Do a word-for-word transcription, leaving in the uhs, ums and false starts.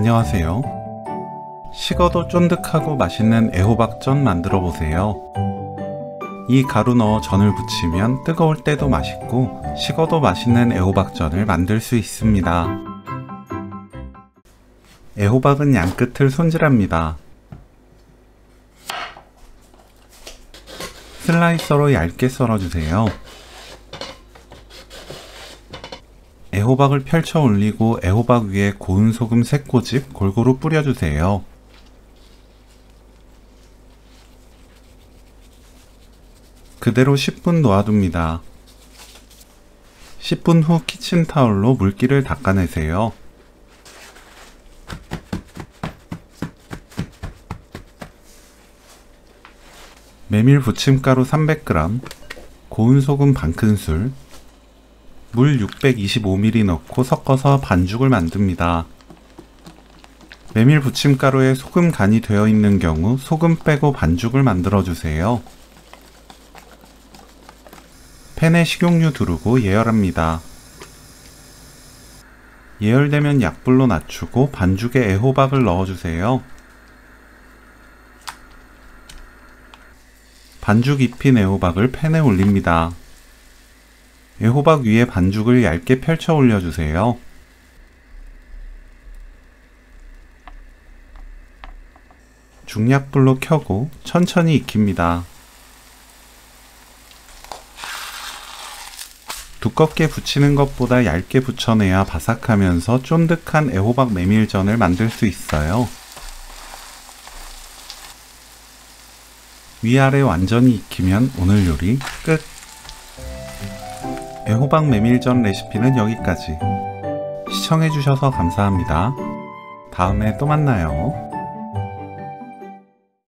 안녕하세요. 식어도 쫀득하고 맛있는 애호박전 만들어 보세요. 이 가루 넣어 전을 부치면 뜨거울 때도 맛있고 식어도 맛있는 애호박전을 만들 수 있습니다. 애호박은 양끝을 손질합니다. 슬라이서로 얇게 썰어주세요. 애호박을 펼쳐 올리고 애호박 위에 고운 소금 세 꼬집 골고루 뿌려주세요. 그대로 십 분 놓아둡니다. 십 분 후 키친타올로 물기를 닦아내세요. 메밀부침가루 삼백 그램, 고운 소금 반 큰술, 물 육백이십오 밀리리터 넣고 섞어서 반죽을 만듭니다. 메밀 부침가루에 소금 간이 되어 있는 경우 소금 빼고 반죽을 만들어 주세요. 팬에 식용유 두르고 예열합니다. 예열되면 약불로 낮추고 반죽에 애호박을 넣어주세요. 반죽 입힌 애호박을 팬에 올립니다. 애호박 위에 반죽을 얇게 펼쳐 올려주세요. 중약불로 켜고 천천히 익힙니다. 두껍게 부치는 것보다 얇게 부쳐내야 바삭하면서 쫀득한 애호박 메밀전을 만들 수 있어요. 위아래 완전히 익히면 오늘 요리 끝! 애호박 메밀전 레시피는 여기까지. 시청해주셔서 감사합니다. 다음에 또 만나요.